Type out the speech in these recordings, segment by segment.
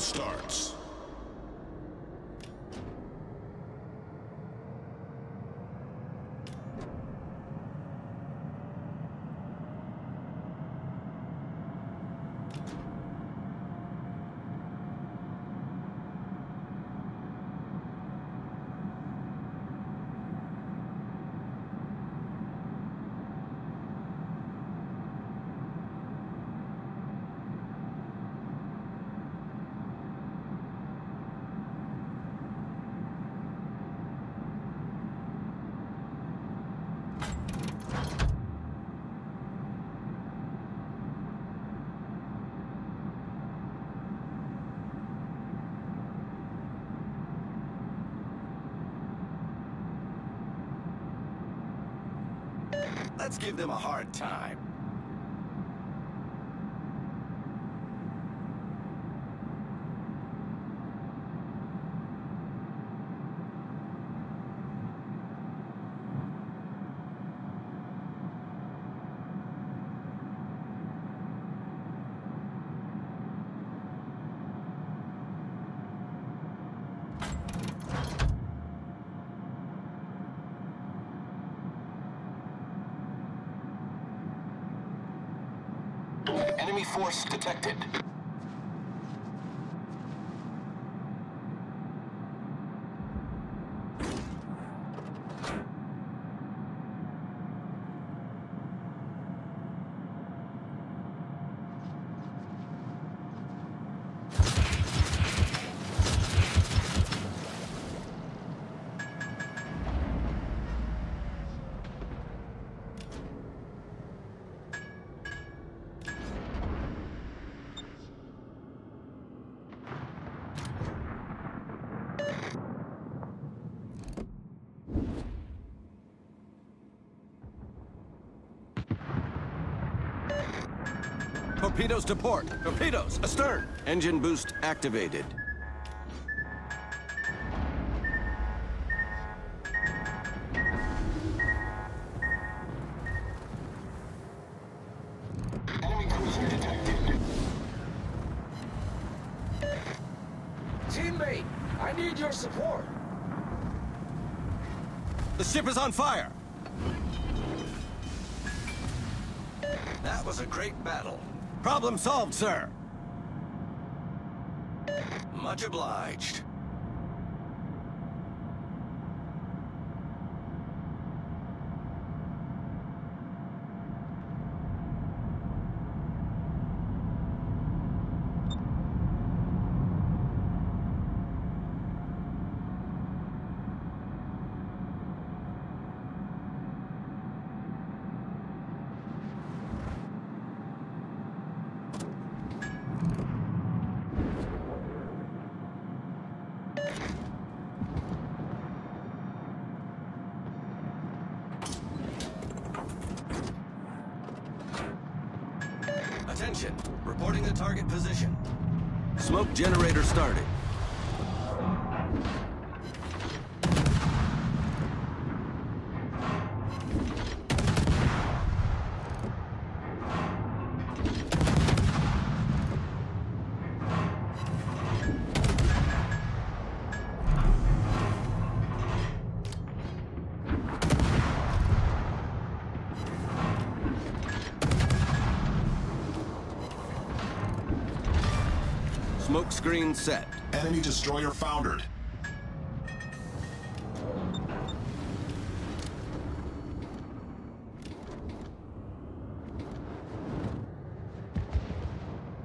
starts. Let's give them a hard time. Enemy force detected. Torpedoes to port. Torpedoes astern. Engine boost activated. Enemy cruiser detected. Teammate, I need your support. The ship is on fire. That was a great battle. Problem solved, sir. Much obliged. Attention, reporting the target position. Smoke generator started. Smoke screen set. Enemy destroyer foundered.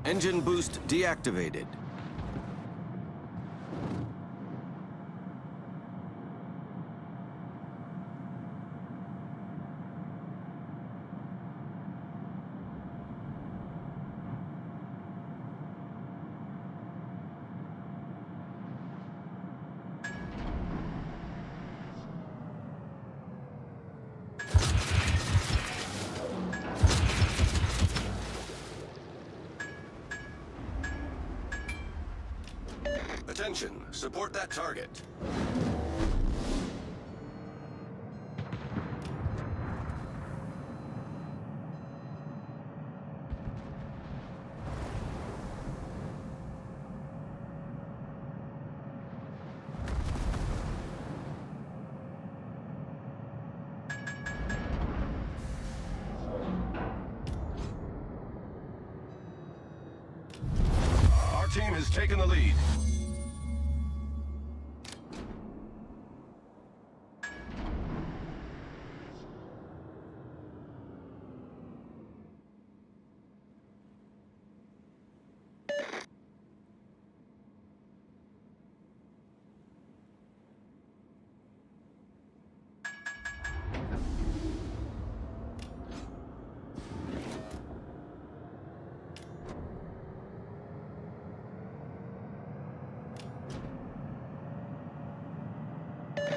Engine boost deactivated. Attention, support that target. team has taken the lead.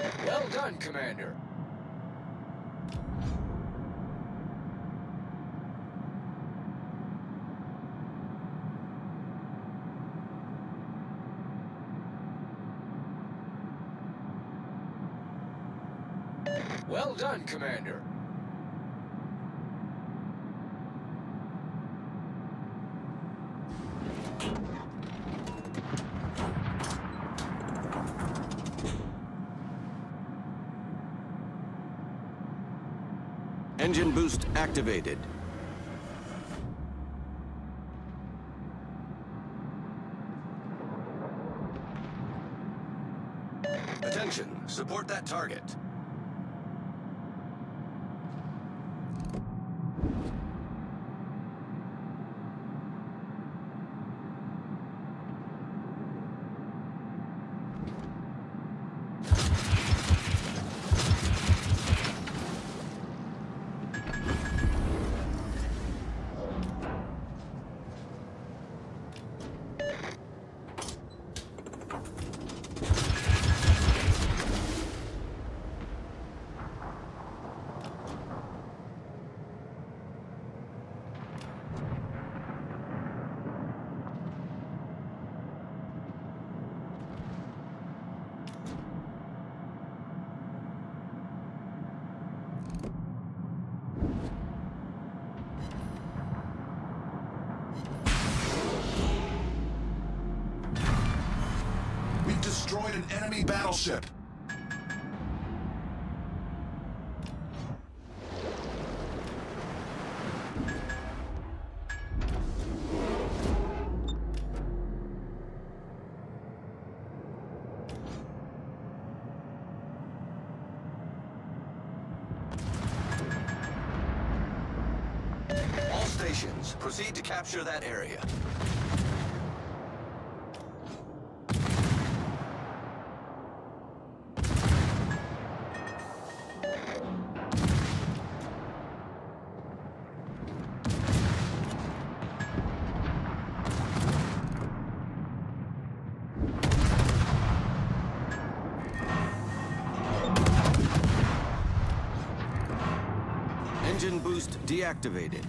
Well done, Commander. Well done, Commander. Engine boost activated. Attention, support that target. Destroyed an enemy battleship. All stations, proceed to capture that area. Engine boost deactivated.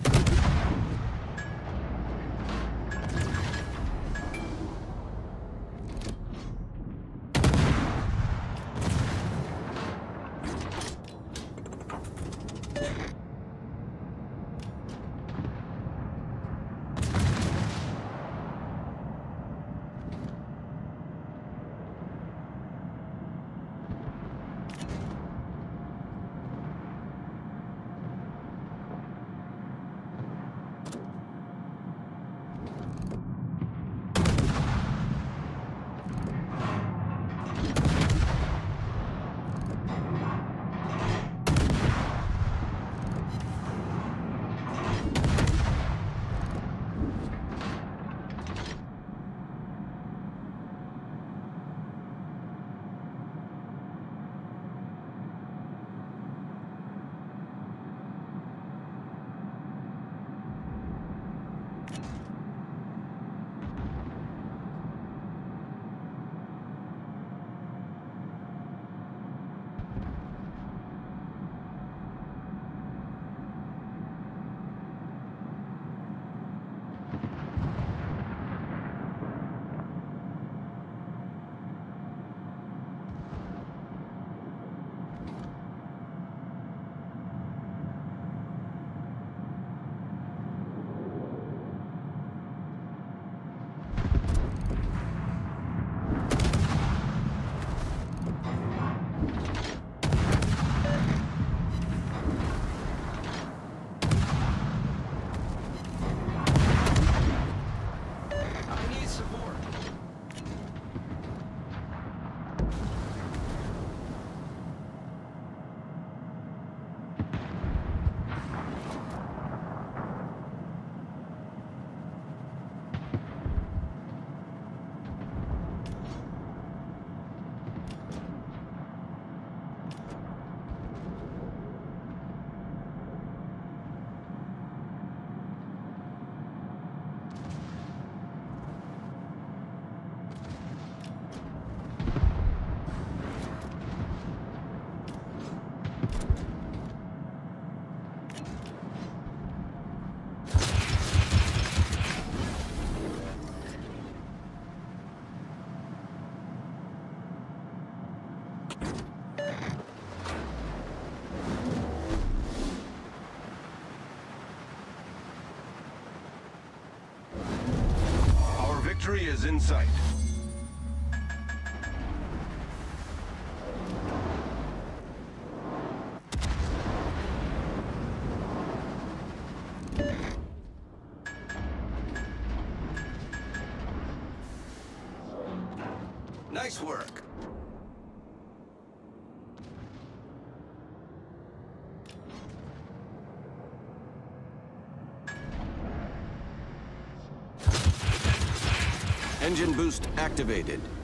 Our victory is in sight. Nice work. Engine boost activated.